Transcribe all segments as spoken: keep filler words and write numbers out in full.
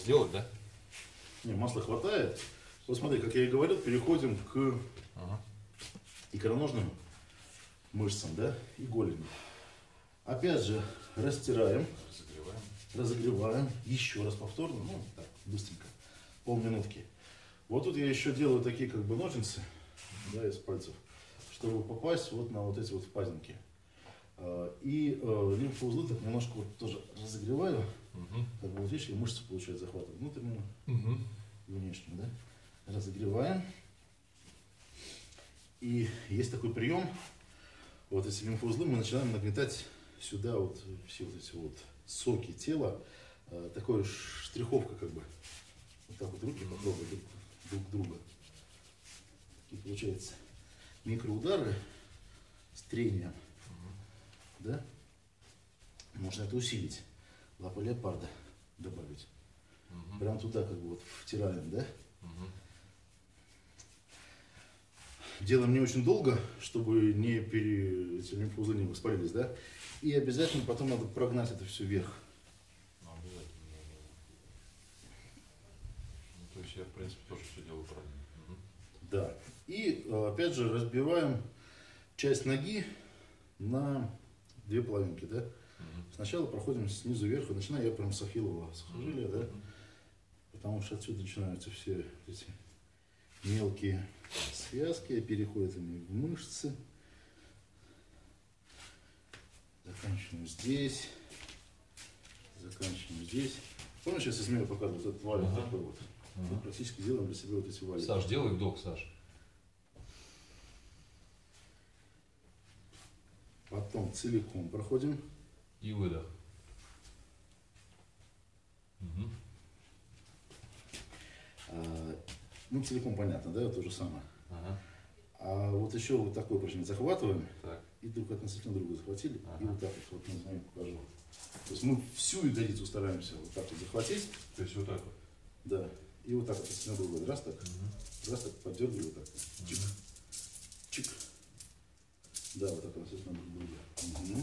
Сделать, да? Не, масла хватает. Вот смотри, как я и говорил, переходим к ага. икроножным мышцам, да, и голени. Опять же, растираем, разогреваем, разогреваем. Еще раз повторно, ну, так, быстренько, полминутки. Вот тут я еще делаю такие как бы ножницы, да, из пальцев, чтобы попасть вот на вот эти вот впадинки. И э, лимфоузлы так немножко вот тоже разогреваю, угу. как бы вот видишь, и мышцы получают захваты внутреннюю угу. и внешнюю, да. Разогреваем. И есть такой прием, вот эти лимфоузлы мы начинаем нагнетать сюда вот все вот эти вот соки тела, э, такая штриховка как бы, вот так вот руки попробуй друг, друг друга. Такие получаются микроудары с трением. Да? Можно это усилить, лапы леопарда добавить, угу. прям туда как бы вот втираем, да? Угу. Делаем не очень долго, чтобы не пере... эти лимфоузлы не воспалились, да? И обязательно потом надо прогнать это все вверх. Ну, обязательно. Ну, то есть я, в принципе, тоже все делаю правильно. Угу. Да. И опять же разбиваем часть ноги на две половинки, да? Mm-hmm. Сначала проходим снизу вверх, и начинаю я прям с ахиллова сухожилия, mm-hmm. да? Потому что отсюда начинаются все эти мелкие связки, переходят они в мышцы. Заканчиваем здесь, заканчиваем здесь. Помнишь, я с измерю показываю вот этот валик mm-hmm. такой вот? Mm-hmm. Мы практически делаем для себя вот эти валики. Саш, делай вдох, Саш. Потом целиком проходим. И выдох. Угу. А, ну, целиком понятно, да, то же самое. Ага. А вот еще вот такой упражнение захватываем. Так. И друг относительно друга захватили. Ага. И вот так вот, вот на покажу. То есть мы всю ягодицу стараемся вот так вот захватить. То есть вот так вот? Да. И вот так вот относительно друга. Раз так, угу. раз так, поддергиваю вот так. Угу. Чик. Чик. Да, вот так вот друг друга. Угу.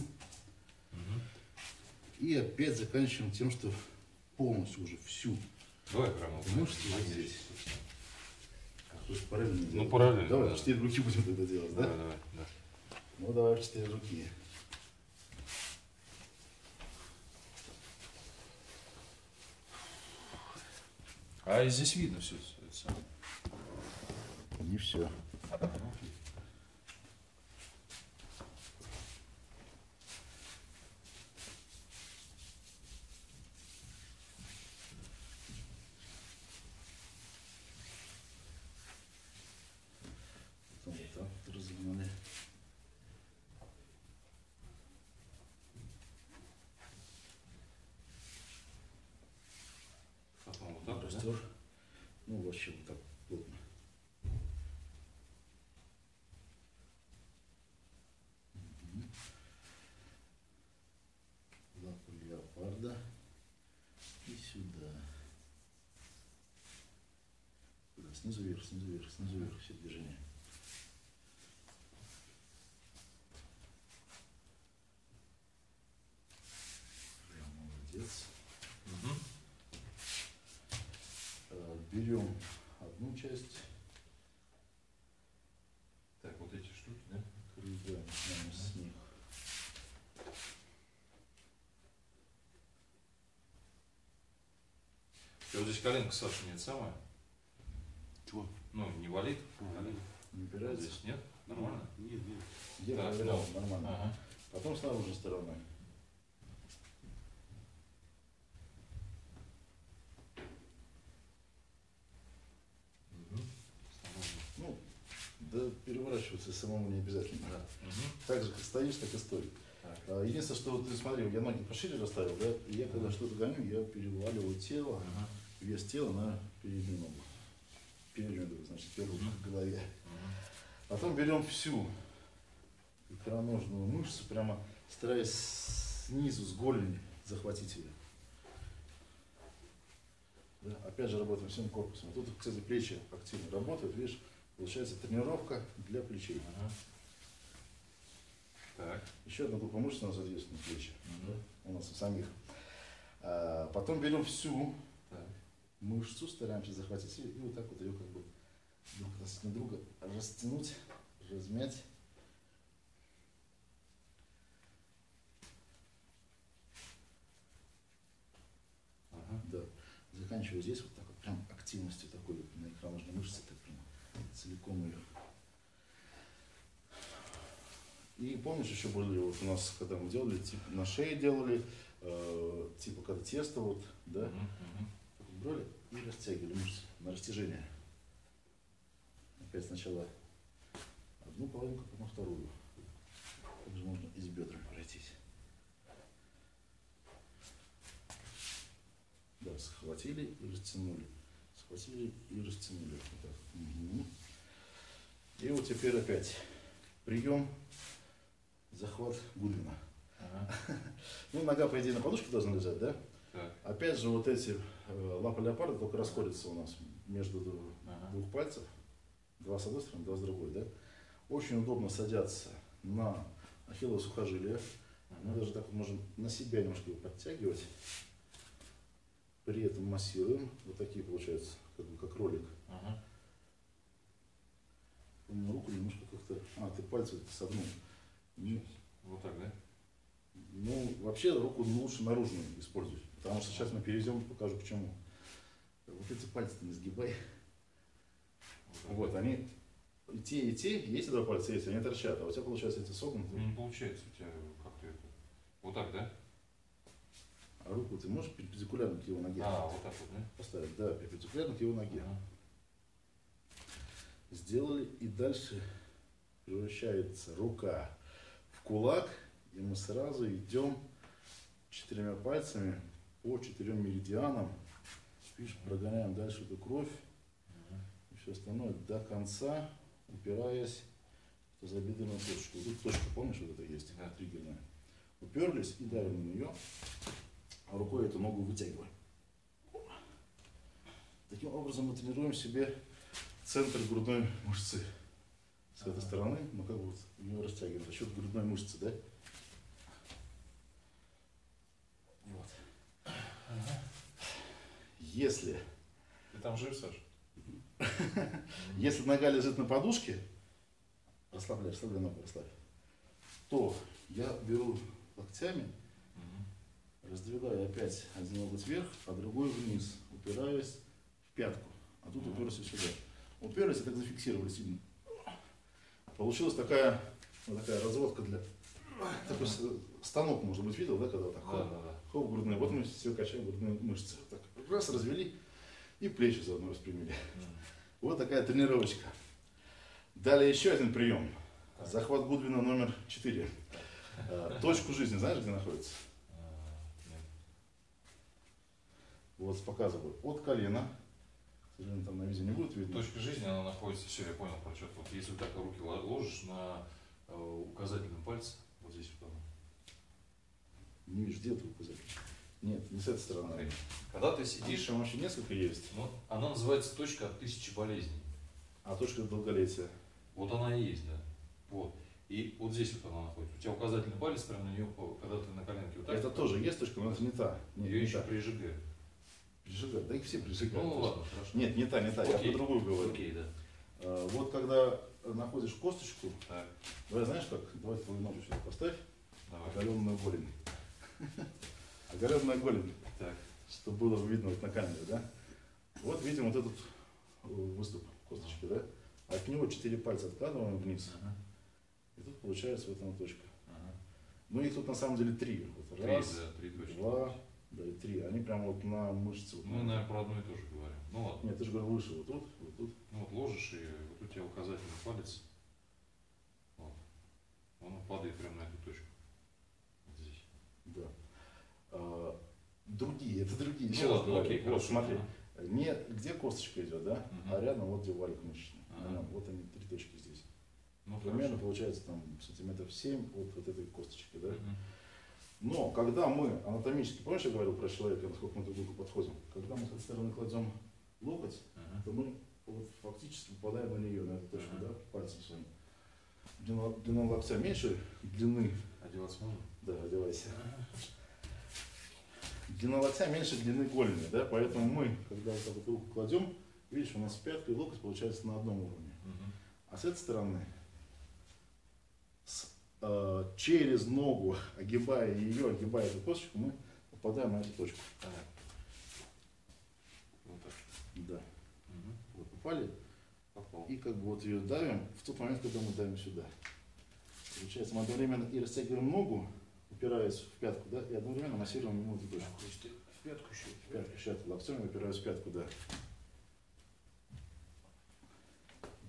Угу. И опять заканчиваем тем, что полностью уже всю. Давай прямо. Мышцу здесь. Параллельно. Ну, делать? Параллельно. Давай, да. четыре руки будем тогда делать, да? Давай, давай, да. Ну, давай, четыре руки. А здесь видно все. Не все. Ну, вообще вот так плотно. Угу. Лапу леопарда. И сюда. Да, снизу вверх, снизу вверх, снизу вверх все движения. Берем одну часть. Так, вот эти штуки, да? Крылья начинаем с них. И вот здесь коленка, Саша, нет самая. Чего? Ну, не валит. Не упирается. Здесь нет? Нормально? Нет, нет. Где так, проверял, да. Нормально. Ага. Потом с наружной стороны. Переворачиваться самому не обязательно. Да. Угу. Так же, как стоишь, так и стой. Так. Единственное, что вот, ты смотри, я ноги пошире расставил, да? И я ага. когда что-то гоню, я переваливаю тело, ага. вес тела на переднюю ногу. Переднюю ногу, значит, первую ага. в голове. Ага. Потом берем всю икроножную мышцу, прямо стараясь снизу, с голени захватить ее. Да? Опять же работаем всем корпусом. Тут, кстати, плечи активно работают, видишь? Получается тренировка для плечей. Ага. Так. Еще одна группа мышц у нас задействована плечи. Угу. У нас у самих. А, потом берем всю так. мышцу стараемся захватить и, и вот так вот ее как бы друг на друга растянуть, размять. Ага, да. Заканчиваю здесь вот так вот, прям активностью такой вот на икроножной мышце, так прям целиком ее. И помнишь, еще были вот у нас, когда мы делали, типа на шее делали, э, типа когда тесто вот, да, mm-hmm. брали и растягивали мышцы на растяжение. Опять сначала одну половинку, потом вторую. Также можно и с бедрами пройтись. Да, схватили и растянули. Схватили и растянули. Вот так. Угу. И вот теперь опять прием. Захват Гудвина. Ага. Ну, нога, по идее, на подушке должна лежать, да? Так. Опять же, вот эти э, лапы леопарда только расходятся у нас между ага. двух пальцев. Два с одной стороны, два с другой, да? Очень удобно садятся на ахиллово сухожилие. Ага. Мы даже так вот можем на себя немножко его подтягивать. При этом массируем. Вот такие получаются, как бы как ролик. Ага. На руку немножко как-то... А, ты пальцы согнул. Нет. Вот так, да? Ну, вообще руку лучше наружную использовать, потому что сейчас мы перейдем, покажу почему. Вот эти пальцы-то не сгибай. Вот, вот они, и те, и те, есть два пальца, есть, они торчат, а у тебя получается эти согнутые. Не получается у тебя как-то это, вот так, да? А руку ты можешь перпендикулярно к его ноге? А, вот так вот, да? Поставить, да, перпендикулярно к его ноге. Ага. Сделали, и дальше превращается рука кулак, и мы сразу идем четырьмя пальцами по четырем меридианам, видишь, прогоняем дальше эту кровь и все остальное до конца, упираясь в тазобедренную точку. Тут точка, помнишь, вот это есть, да. триггерная. Уперлись и давим на нее, а рукой эту ногу вытягиваем. Таким образом мы тренируем себе центр грудной мышцы. С этой стороны мы как бы ее растягиваем за счет грудной мышцы, да? Вот. Ага. Если... Ты там жив, Саш? Если нога лежит на подушке, расслабляй, расслабляй ногу, расслабляй, то я беру локтями, раздвигаю опять один локоть вверх, а другой вниз, упираясь в пятку. А тут уперся сюда. Уперлись и так зафиксировали сильно. Получилась такая, вот такая разводка для... Такой станок, может быть, видел, да, когда так хоп, да, да, да. хоп грудные. Вот мы все качаем грудные мышцы. Так, раз, развели и плечи заодно распрямили. Да. Вот такая тренировочка. Далее еще один прием. Захват Гудвина номер четыре. Точку жизни, знаешь, где находится? Вот, показываю. От колена. Там на видео не будет видно. Точка жизни, она находится, все, я понял про что-то. Вот если вот так руки ложишь на указательном пальце, вот здесь вот она. Не видишь, где ты указатель? Нет, не с этой стороны. Когда ты сидишь, там вообще несколько есть. Ну, она называется точка от тысячи болезней. А точка от долголетия? Вот она и есть, да. Вот. И вот здесь вот она находится. У тебя указательный палец прямо на нее, когда ты на коленке вот так. Это тоже есть точка, но это не та. Нет, ее не еще та. Прижигают. Прижигают, да их все прижигают. Ну, ладно, нет, не та, не та, окей. Я по другую говорю. Окей, да. А, вот когда находишь косточку, так. Давай, знаешь как, давай твою ногу сюда поставь, оголенную голень. Оголенная голень, чтобы было видно вот на камере, да? Вот видим вот этот выступ косточки, да? От него четыре пальца откладываем вниз, ага. и тут получается вот эта точка. Ага. Ну и тут на самом деле три. Вот, три, раз, да, три точки. Два, да, и три. Они прям вот на мышцу. Мы, наверное, про одну и то же говорим. Ну ладно. Нет, ты же говорил выше, вот тут, вот тут. Ну вот ложишь, и вот у тебя указательный палец. Вот. Он падает прямо на эту точку. Вот здесь. Да. А, другие, это другие. Ну, еще ладно, раз окей, вот, смотри. А. Не где косточка идет, да? Угу. А рядом вот где валик мышечный. Ага. Вот они, три точки здесь. Ну, примерно хорошо. Получается там сантиметров семь от вот этой косточки, да? Угу. Но когда мы анатомически, помнишь, я говорил про человека, насколько мы друг к другу подходим, когда мы с этой стороны кладем локоть, ага. то мы вот фактически попадаем на нее, на эту точку, ага. да, пальцем своим. Длина, длина локтя меньше длины. Одеваться можно? Да, одевайся. Ага. длина локтя меньше длины голени, да? Поэтому мы, когда вот так вот руку кладем, видишь, у нас пятка и локоть получается на одном уровне. Угу. А с этой стороны, с, э, через ногу, огибая ее, огибая эту косточку, мы попадаем на эту точку. А. Вот так. Да. Угу. Вот попали. Попал. И как бы вот ее давим в тот момент, когда мы давим сюда. Получается, мы одновременно и растягиваем ногу, упираясь в пятку, да, и одновременно массируем ему эту точку. В пятку еще? В пятку еще, локтем упираюсь в пятку, да.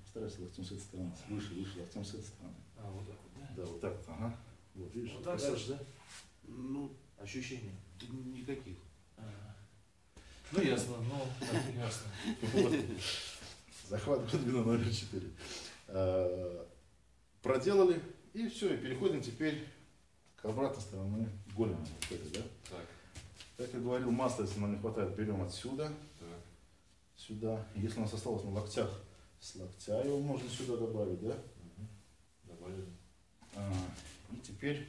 Старайся локтем с этой стороны, выше, выше, локтем с этой стороны. А, вот так вот, да? Да, вот так вот, ага. Вот, видишь, вот так, Саш, да? Ну, ощущений никаких. Ага. Ну, ясно, ну, так, ясно. Вот. Захват Гудвина номер четыре. Проделали, и все, и переходим теперь к обратной стороне голени. Да? Так. Как я говорил, масла, если нам не хватает, берем отсюда, так. Сюда. Если у нас осталось на локтях, с локтя его можно сюда добавить, да? Угу. Добавили. А, и теперь...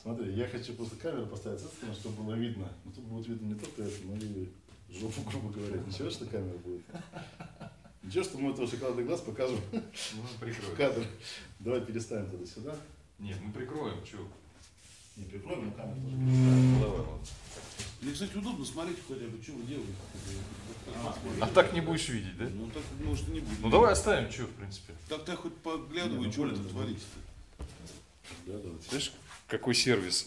Смотри, я хочу после камеры поставить это, чтобы было видно. Но тут будет видно не только это, но и жопу, грубо говоря. Ничего, что камера будет. Ничего, что мы тоже шоколадный глаз покажем. Мы прикроем. Кадр. Давай переставим тогда сюда. Нет, мы прикроем, чё? Не прикроем, но камеру тоже переставим. Давай, вот. Мне, кстати, удобно смотреть хотя бы, что вы делаете. А, а так не будешь видеть, да? Ну так, может, не будет. Ну давай оставим, чё, в принципе. Так ты хоть поглядывай, что это творится-то. Поглядывать. Слышь? Какой сервис?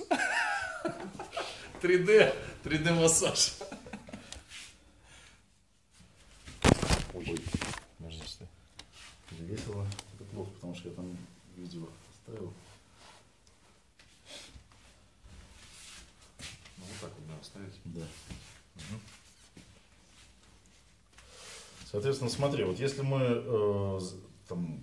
три дэ, три дэ массаж. Ой, между собой. Весело. Это плохо, потому что я там видео оставил. Ну вот так вот надо оставить. Да. Угу. Соответственно, смотри, вот если мы э, там...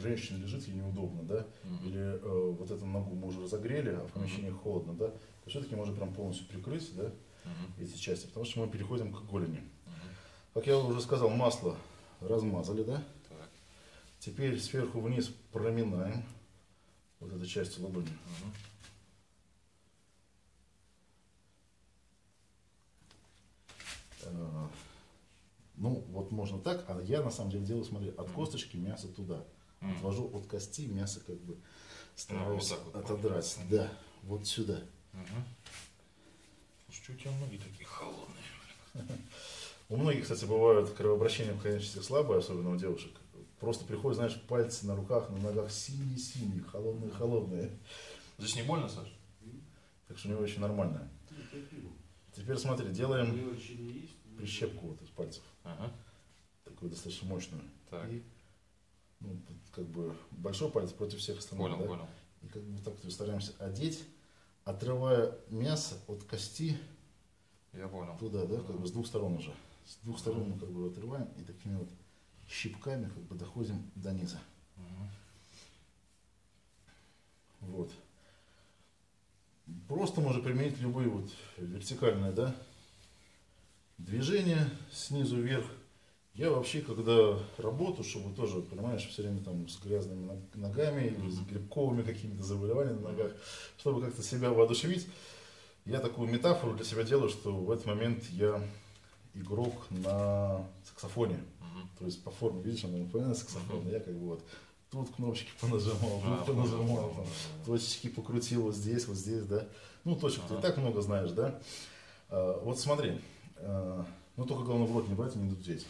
Женщина лежит, ей неудобно, да, mm-hmm. или э, вот эту ногу мы уже разогрели, а в помещении mm-hmm. холодно, да, то все-таки можно прям полностью прикрыть, да, mm-hmm. эти части, потому что мы переходим к голени. Mm-hmm. Как я уже сказал, масло размазали, да, так. Теперь сверху вниз проминаем вот эту часть ладони. Mm-hmm. э-э- ну, вот можно так, а я на самом деле делаю, смотри, от mm-hmm. косточки мясо туда. Mm. Отвожу от кости, мясо как бы стараюсь вот вот отодрать. Пахнет. Да, вот сюда. Угу. Слушай, что у тебя ноги такие холодные? У многих, кстати, бывают кровообращения в конечностях слабые, особенно у девушек. Просто приходят, знаешь, пальцы на руках, на ногах синие-синие, холодные-холодные. Здесь не больно, Саша? Так что у него еще нормально. Теперь смотри, делаем прищепку вот из пальцев. Ага. Такую достаточно мощную. Так. Ну, тут как бы большой палец против всех остальных. Понял, да? Понял. И как бы так вот стараемся одеть, отрывая мясо от кости. Я понял. Туда, да, как бы с двух сторон уже. С двух сторон мы как бы отрываем и такими вот щипками как бы доходим до низа. Угу. Вот. Просто можно применить любые вот вертикальные, да, движения снизу вверх. Я вообще, когда работаю, чтобы тоже, понимаешь, все время там с грязными ногами или с грибковыми какими-то заболеваниями на ногах, чтобы как-то себя воодушевить, я такую метафору для себя делаю, что в этот момент я игрок на саксофоне. Mm-hmm. То есть по форме, видишь, она напоминает саксофон, mm-hmm. я как бы вот тут кнопочки понажимал, тут понажимал, там, точечки покрутил вот здесь, вот здесь, да. Ну, точек ты и так много знаешь, да. А, вот смотри. Ну, только главное в рот не брать и не дудеть.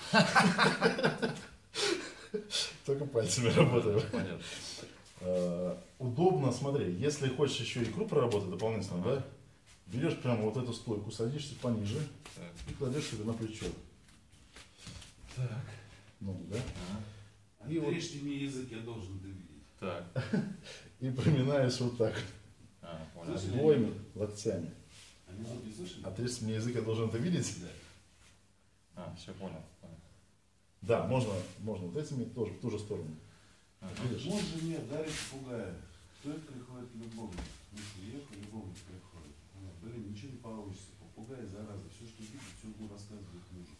Только пальцами работаем. Удобно, смотри, если хочешь еще икру проработать дополнительно, да, берешь прямо вот эту стойку, садишься пониже и кладешь себе на плечо. Так. Ну, да. Отрежьте мне язык, я должен видеть. Так. И проминаешь вот так. Обоими локтями. Отрежьте мне язык, я должен это видеть. А, все понял. Да, можно, можно вот этими тоже в ту же сторону. А, вот же нет, дарит пугая. Кто это приходит любовник? Если ехал, любовник приходит. Блин, ничего не получится. Попугай, зараза. Все, что видит, все буду рассказывать мужу.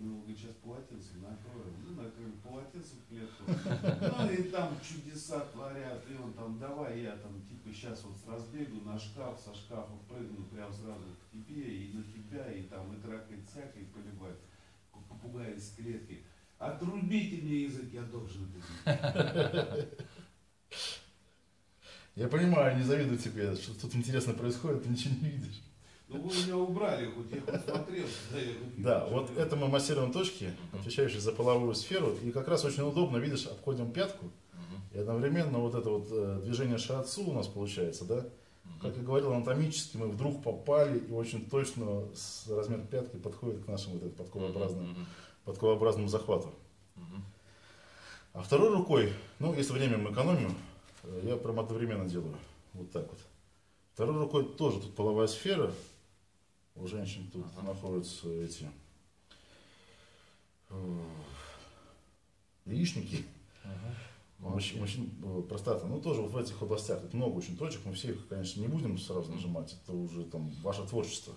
Много сейчас полотенце накроем. Ну, накроем полотенце в клетку. Ну, и там чудеса творят. И он там, давай я там, типа, сейчас вот с разбегу на шкаф, со шкафа прыгну прям сразу к тебе и на тебя, и там, и тракать всякой, и поливать. Попугай из клетки. Отрубите мне язык, я должен быть. Я понимаю, не завидую тебе, что тут интересно происходит, ты ничего не видишь. Ну вы меня убрали, хоть я посмотрел. Да, вот это мы массируем точки, отвечающие за половую сферу. И как раз очень удобно, видишь, обходим пятку. И одновременно вот это вот движение шиатсу у нас получается, да? Как я говорил, анатомически мы вдруг попали и очень точно размер пятки подходит к нашему вот подковообразному, подковообразному захвату. А второй рукой, ну если время мы экономим, я прям одновременно делаю. Вот так вот. Второй рукой тоже тут половая сфера. У женщин тут ага. находятся эти яичники. Ага. Мужчин, мужчин простата. Ну тоже вот в этих областях. Тут много очень точек. Мы все их, конечно, не будем сразу нажимать. Это уже там ваше творчество.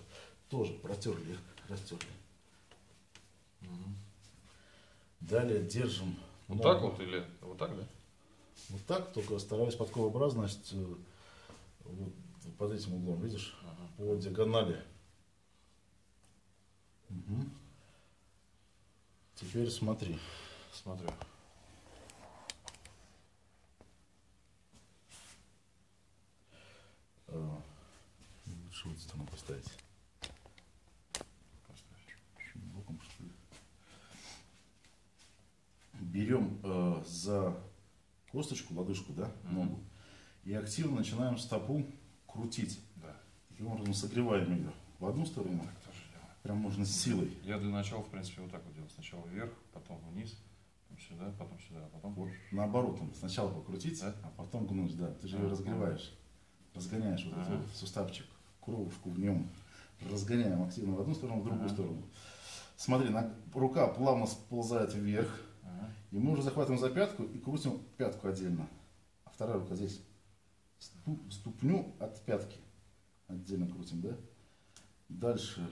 Тоже протерли их. Растерли. Угу. Далее держим. Вот ногу. Так вот или вот так, да? Вот так, только стараюсь подковообразность вот под этим углом, видишь, ага. по диагонали. Угу. Теперь смотри, смотрю. Лучше вот стану поставить. Боком, что ли? Берем э, за косточку, лодыжку, да, mm-hmm. ногу. И активно начинаем стопу крутить. Да. Таким образом согреваем ее в одну сторону. Так тоже делаю. Прям можно с силой. Я для начала, в принципе, вот так вот делаю. Сначала вверх, потом вниз, потом сюда, потом сюда, а потом... Вот. Наоборот, там, сначала покрутить, да? А потом гнуть, да. Ты же а, ее разгреваешь, да. разгоняешь вот а -а -а. этот вот суставчик, кровушку в нем. Разгоняем активно в одну сторону, в другую а -а -а. сторону. Смотри, на... рука плавно сползает вверх. А -а -а. И мы уже захватываем за пятку и крутим пятку отдельно. А вторая рука здесь. Ступню от пятки отдельно крутим, да? Дальше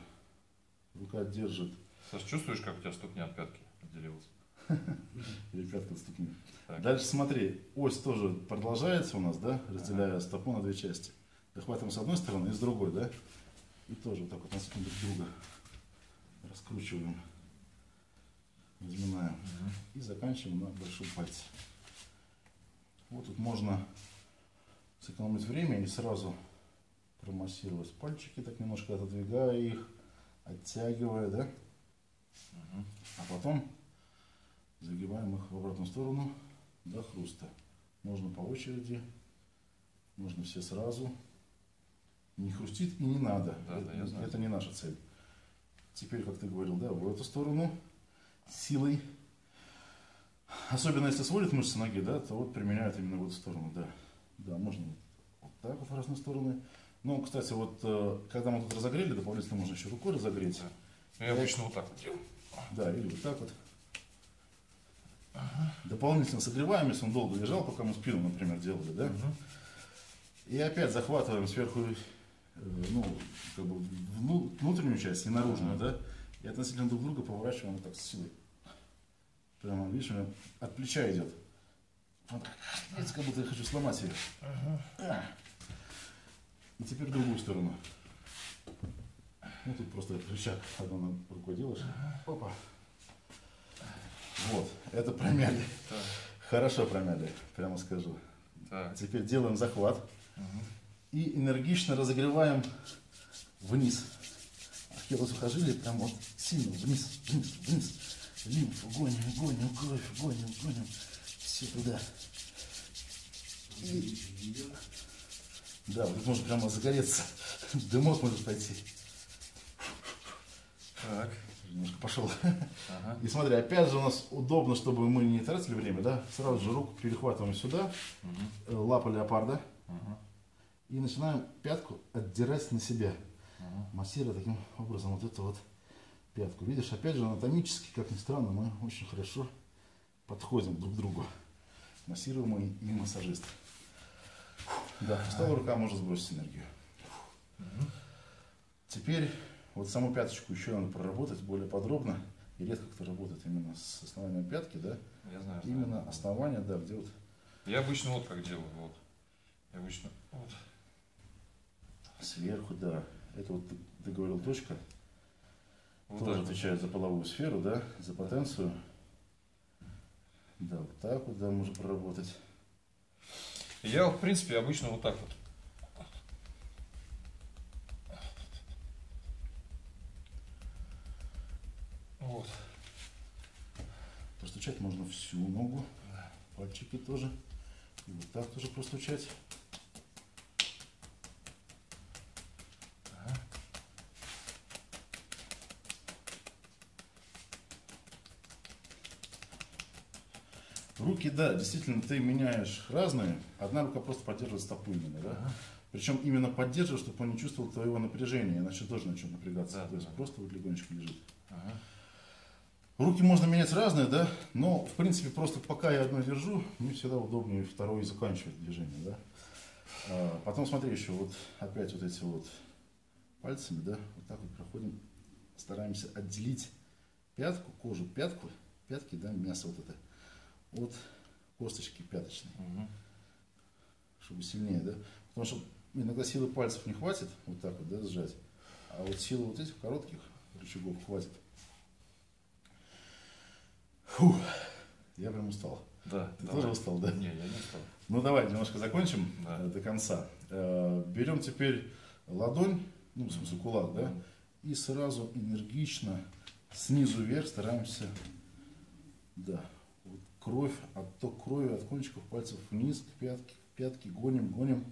рука держит. Саш, чувствуешь, как у тебя ступня от пятки отделилась? Или пятка от ступни. Дальше смотри, ось тоже продолжается у нас, да? Разделяя стопу на две части. Захватываем с одной стороны и с другой, да? И тоже вот так вот насыпем друг друга. Раскручиваем, разминаем. И заканчиваем на большом пальце. Вот тут можно сэкономить время и сразу промассировать пальчики, так немножко отодвигая их, оттягивая, да? Угу. А потом загибаем их в обратную сторону до хруста. Можно по очереди, можно все сразу. Не хрустит и не надо. Да, это, да, я знаю. Это не наша цель. Теперь, как ты говорил, да, в эту сторону силой. Особенно если сводят мышцы ноги, да, то вот применяют именно в эту сторону, да. Да, можно вот так вот в разные стороны. Ну, кстати, вот когда мы тут разогрели, дополнительно можно еще рукой разогреть. Я обычно вот так вот делаю. Да, или вот так вот. Ага. Дополнительно согреваем, если он долго лежал, пока мы спину, например, делали, да. Ага. И опять захватываем сверху, ну, как бы внутреннюю часть и наружную, ага. да. И относительно друг друга поворачиваем вот так с силой. Прямо, видишь, у меня от плеча идет. Вот, как будто я хочу сломать ее. Ага. И теперь в другую сторону. Ну тут просто этот рычаг одной рукой делаешь. Опа. Вот, это промяли. Так. Хорошо промяли, прямо скажу. Так. Теперь делаем захват. Ага. И энергично разогреваем вниз. Ахиллес сухожилия прям вот сильно вниз, вниз, вниз. Лимфу гоним, гоним, кровь, гоним, гоним. Все туда. И... Да, вот можно прямо загореться. Дымок может пойти. Так. Немножко пошел. Ага. И смотри, опять же у нас удобно, чтобы мы не тратили время, да? Сразу же руку перехватываем сюда. Угу. Лапа леопарда. Угу. И начинаем пятку отдирать на себя. Угу. Массируя таким образом вот эту вот пятку. Видишь, опять же анатомически, как ни странно, мы очень хорошо подходим друг к другу. Массируемый и массажист. Да, пустая рука может сбросить энергию. Угу. Теперь Вот саму пяточку еще надо проработать более подробно. И редко кто работает именно с основанием пятки, да? Я знаю. Именно знаю. Основание, да, где вот. Я обычно вот как делаю, вот. Я обычно вот. Сверху, да. Это вот ты говорил, точка. Вот тоже так отвечает за половую сферу, да, за потенцию. Да, вот так вот, да, можно проработать. Я, в принципе, обычно вот так вот. Вот. Простучать можно всю ногу, пальчики тоже. И вот так тоже простучать. Ага. Руки, да, действительно, ты меняешь разные. Одна рука просто поддерживает стопу именно, да? Ага. Причем именно поддерживает, чтобы он не чувствовал твоего напряжения, иначе тоже начнет напрягаться. Да, то есть да. Просто вот легонечко лежит. Ага. Руки можно менять разные, да, но в принципе просто пока я одну держу, мне всегда удобнее второй заканчивать движение, да. А потом смотри еще вот опять вот эти вот пальцами, да, вот так вот проходим, стараемся отделить пятку, кожу пятку, пятки, да, мясо вот это от косточки пяточной, угу. Чтобы сильнее, да, потому что иногда силы пальцев не хватит, вот так вот, да, сжать, а вот силы вот этих коротких рычагов хватит. Фух, я прям устал. Да, ты давай. Тоже устал, да? Не, я не устал. Ну давай немножко закончим, да. До конца. Берем теперь ладонь, ну в смысле кулак, да, и сразу энергично снизу вверх стараемся, да, вот кровь, отток крови от кончиков пальцев вниз к пятке, к пятке гоним, гоним.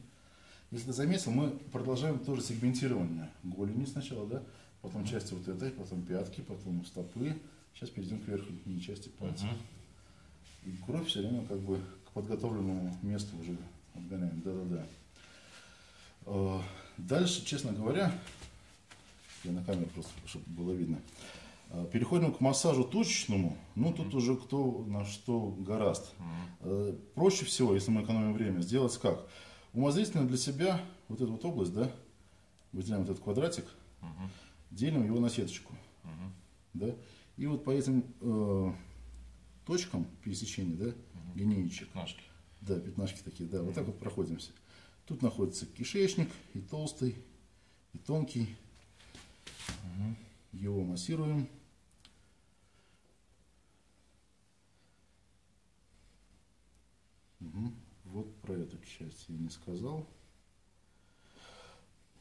Если ты заметил, мы продолжаем тоже сегментирование голени сначала, да, потом части вот этой, потом пятки, потом стопы. Сейчас перейдем к верхней части пальцев. Угу. И кровь все время как бы к подготовленному месту уже отгоняем. Да-да-да. Дальше, честно говоря, я на камеру просто, чтобы было видно. Переходим к массажу точечному. Ну, тут угу. уже кто на что гораст. Угу. Проще всего, если мы экономим время, сделать как? Умозрительно для себя вот эту вот область, да, выделяем вот этот квадратик, угу. делим его на сеточку. Угу. Да? И вот по этим э, точкам пересечения, да, угу. линеечек. Пятнашки. Да, пятнашки такие, да, угу. вот так вот проходимся. Тут находится кишечник, и толстый, и тонкий. Угу. Его массируем. Угу. Вот про эту часть я не сказал.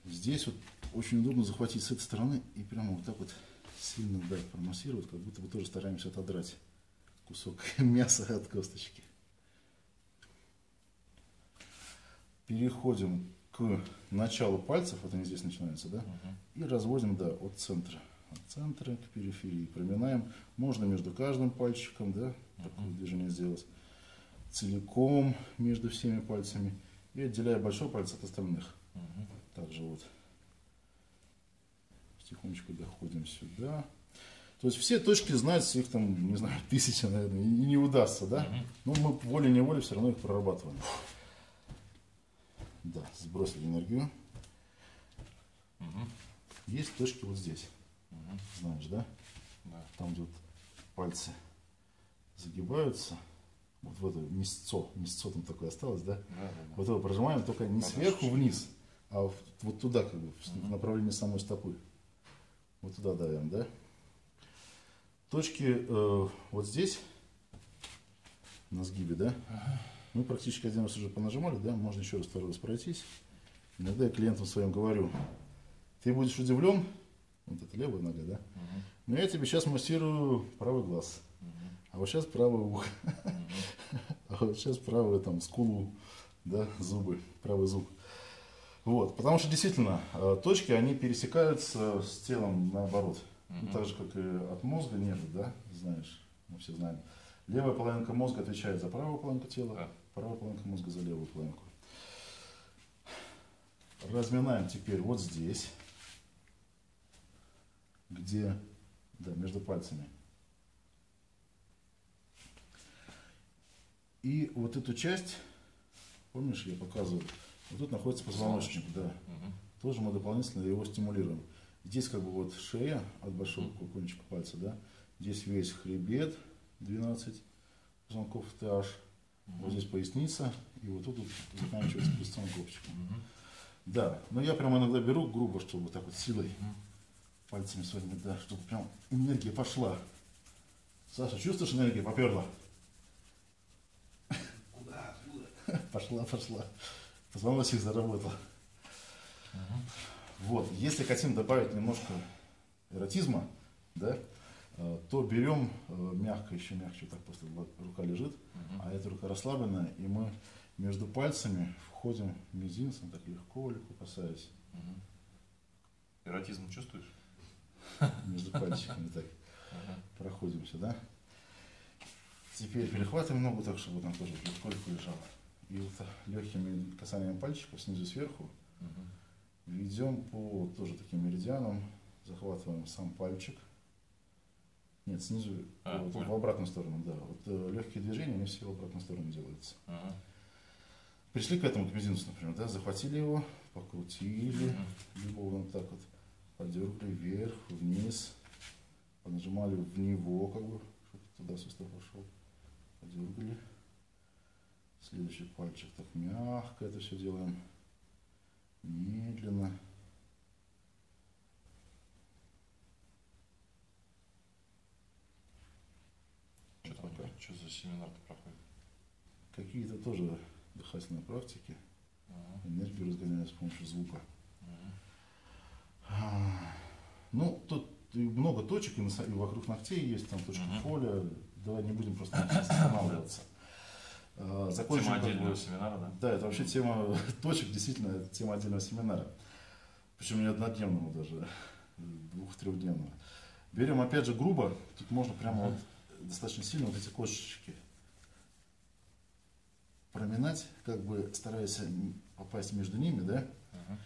Здесь вот очень удобно захватить с этой стороны и прямо вот так вот. Сильно, да, промассировать, как будто бы тоже стараемся отодрать кусок мяса от косточки. Переходим к началу пальцев, вот они здесь начинаются, да, угу. и разводим, да, от центра, от центра к периферии, проминаем. Можно между каждым пальчиком, да, угу. такое движение сделать, целиком между всеми пальцами и отделяя большой палец от остальных. Угу. Также вот. Тихонечко доходим сюда. То есть все точки знать, их там, не знаю, тысяча, наверное, и не удастся, да? Но мы волей-неволей все равно их прорабатываем. Да, сбросили энергию. Есть точки вот здесь. Знаешь, да? Там, где вот пальцы загибаются. Вот в это мясцо. Мясцо там такое осталось, да? Вот это прожимаем, только не сверху вниз, а вот туда, как бы, в направлении самой стопы. Вот туда давим, да? Точки э, вот здесь, на сгибе, да? Ага. Мы практически один раз уже понажимали, да? Можно еще раз, второй раз пройтись. Иногда я клиентам своим говорю, ты будешь удивлен, вот это левая нога, да? Ага. Но я тебе сейчас массирую правый глаз, ага. а вот сейчас правое ухо, ага. а вот сейчас правую там скулу, да, зубы, правый зуб. Вот, потому что действительно точки, они пересекаются с телом наоборот. Mm-hmm. Ну, так же, как и от мозга нервы, да, знаешь, мы все знаем. Левая половинка мозга отвечает за правую половинку тела, yeah. правая половинка мозга за левую половинку. Разминаем теперь вот здесь, где, да, между пальцами. И вот эту часть, помнишь, я показывал? Вот тут находится позвоночник, да. Угу. Тоже мы дополнительно его стимулируем. Здесь как бы вот шея от большого кончика пальца, да. Здесь весь хребет, двенадцать позвонков Т Н. Вот здесь поясница, и вот тут вот заканчивается позвонковщиком. Да, но я прям иногда беру грубо, чтобы вот так вот силой, пальцами своими, да, чтобы прям энергия пошла. Саша, чувствуешь, энергия поперла? Куда? Куда? Пошла, пошла. Позвоночник заработал. Вот, если хотим добавить немножко эротизма, да, то берем мягко, еще мягче, так просто рука лежит, uh-huh. а эта рука расслабленная, и мы между пальцами входим мизинцем, так легко-легко касаясь. Uh-huh. Эротизм чувствуешь? Между пальчиками так uh-huh. проходимся, да? Теперь перехватываем ногу так, чтобы там тоже легко-легко лежало. И вот легкими касаниями пальчиков снизу сверху uh-huh. ведем по тоже таким меридианам, захватываем сам пальчик. Нет, снизу, а, вот, в обратную сторону, да. Вот э, легкие движения, они все в обратную сторону делаются. Ага. Пришли к этому, к мизинцу, например, да, захватили его, покрутили, ага. любовно так вот, подергали вверх, вниз, понажимали в него, как бы, чтобы туда сустав пошел, подергали. Следующий пальчик, так мягко это все делаем, медленно. Что за семинар-то проходит? Какие-то тоже дыхательные практики. Uh-huh. Энергию разгоняют с помощью звука. Uh-huh. Ну, тут много точек, и, на, и вокруг ногтей есть, там точка uh-huh. поля. Давай не будем просто останавливаться. Uh-huh. Закончим, тема отдельного как бы, семинара, да? Да, это вообще тема точек, действительно, это тема отдельного семинара. Причем не однодневного даже, двух-трехдневного. Берем, опять же, грубо, тут можно прямо uh-huh. вот достаточно сильно вот эти кошечки проминать, как бы стараясь попасть между ними, да, uh-huh.